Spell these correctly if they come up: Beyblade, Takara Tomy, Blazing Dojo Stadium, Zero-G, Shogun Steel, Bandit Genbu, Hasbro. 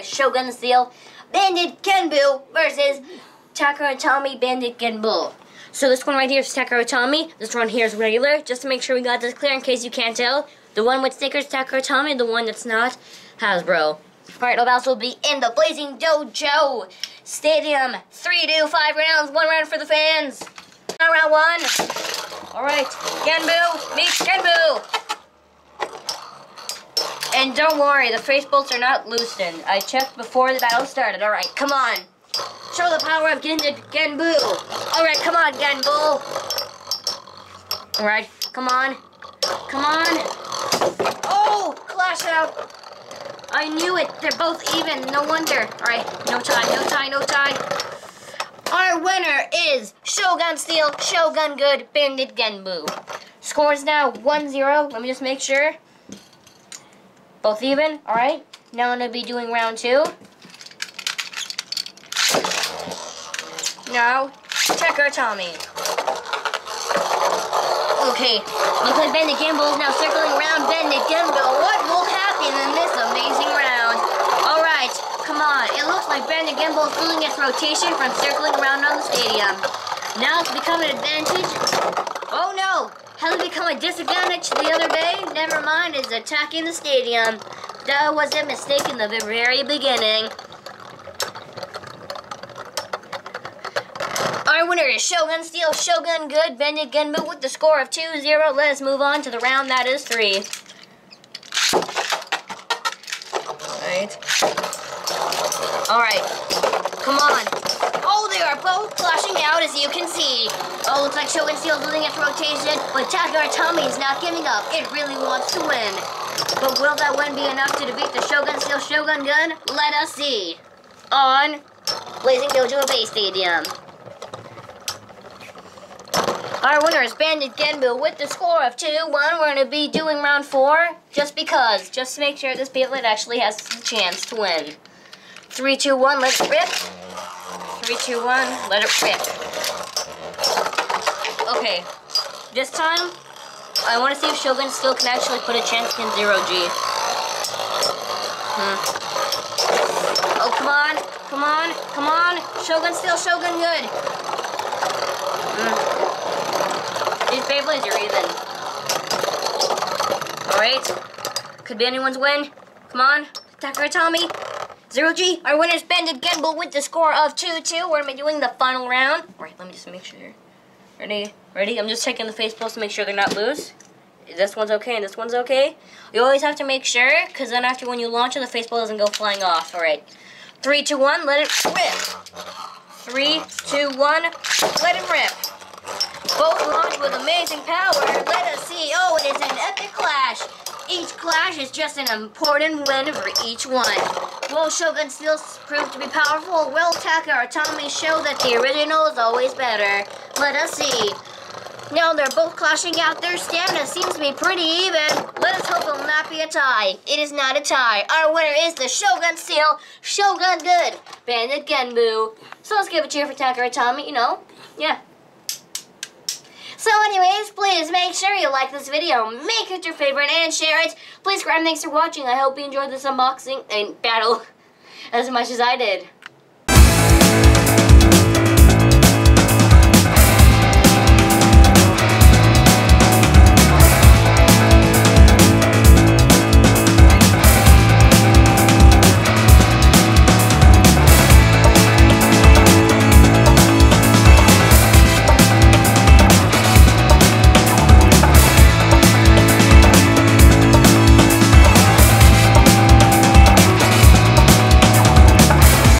by Shogun Steel, Bandit Genbu versus Takara Tomy, Bandit Genbu. So this one right here is Takara Tomy. This one here is regular. Just to make sure we got this clear in case you can't tell. The one with stickers, Takara Tomy. The one that's not, Hasbro. Alright, all bouts will be in the Blazing Dojo Stadium. 3 to 5 rounds. 1 round for the fans. Now round 1. Alright, Genbu meets Genbu. And don't worry, the face bolts are not loosened. I checked before the battle started. Alright, come on. Show the power of Genbu. Alright, come on, Genbu. Alright, come on. Come on. Oh, clash out. I knew it. They're both even. No wonder. Alright, no tie, no tie, no tie. Our winner is Shogun Steel, Shogun Good, Bandit Genbu. Scores now 1-0. Let me just make sure. Both even. Alright, now I'm going to be doing round 2. Now, Takara Tomy. Okay, looks like Bandit Genbu is now circling around Bandit Genbu. What will happen in this amazing round? Alright, come on. It looks like Bandit Genbu is losing its rotation from circling around on the stadium. Now it's become an advantage. Oh no! Has it become a disadvantage the other day? Never mind, it's attacking the stadium. That was a mistake in the very beginning. Our winner is Shogun Steel, Shogun Good, Bandit Genbu with the score of 2-0. Let us move on to the round that is 3. Alright. Alright. Come on. Oh, they are both clashing out, as you can see. Oh, looks like Shogun Steel is losing its rotation, but Takara Tomy is not giving up. It really wants to win. But will that win be enough to defeat the Shogun Steel, Shogun Good? Let us see. On Blazing Dojo Bay Stadium. Our winner is Bandit Genbu with the score of 2-1. We're going to be doing round 4 just to make sure this Beyblade actually has a chance to win. 3, 2, 1, let it rip. 3, 2, 1, let it rip. Okay, this time I want to see if Shogun Steel can actually put a chance in Zero-G. Oh, come on, come on, come on. Shogun Steel, Shogun Good. These Beyblades are even. Alright. Could be anyone's win. Come on. Takara Tomy. Zero-G. Our winner's Bandit Genbu with the score of 2-2. We're going to be doing the final round. Alright, let me just make sure. Ready? Ready? I'm just checking the face bolts to make sure they're not loose. This one's okay and this one's okay. You always have to make sure, because then after when you launch it, the face bolt doesn't go flying off. Alright. 3, 2, 1. Let it rip. 3, 2, 1. Let it rip. Both launched with amazing power. Let us see. Oh, it is an epic clash. Each clash is just an important win for each one. Will Shogun Steel prove to be powerful? Will Takara Tomy show that the original is always better? Let us see. Now they're both clashing out. Their stamina seems to be pretty even. Let us hope it will not be a tie. It is not a tie. Our winner is the Shogun Steel, Shogun Good, Bandit Genbu. So let's give a cheer for Takara Tomy, you know? Yeah. So anyways, please make sure you like this video, make it your favorite, and share it. Please subscribe. Thanks for watching. I hope you enjoyed this unboxing and battle as much as I did.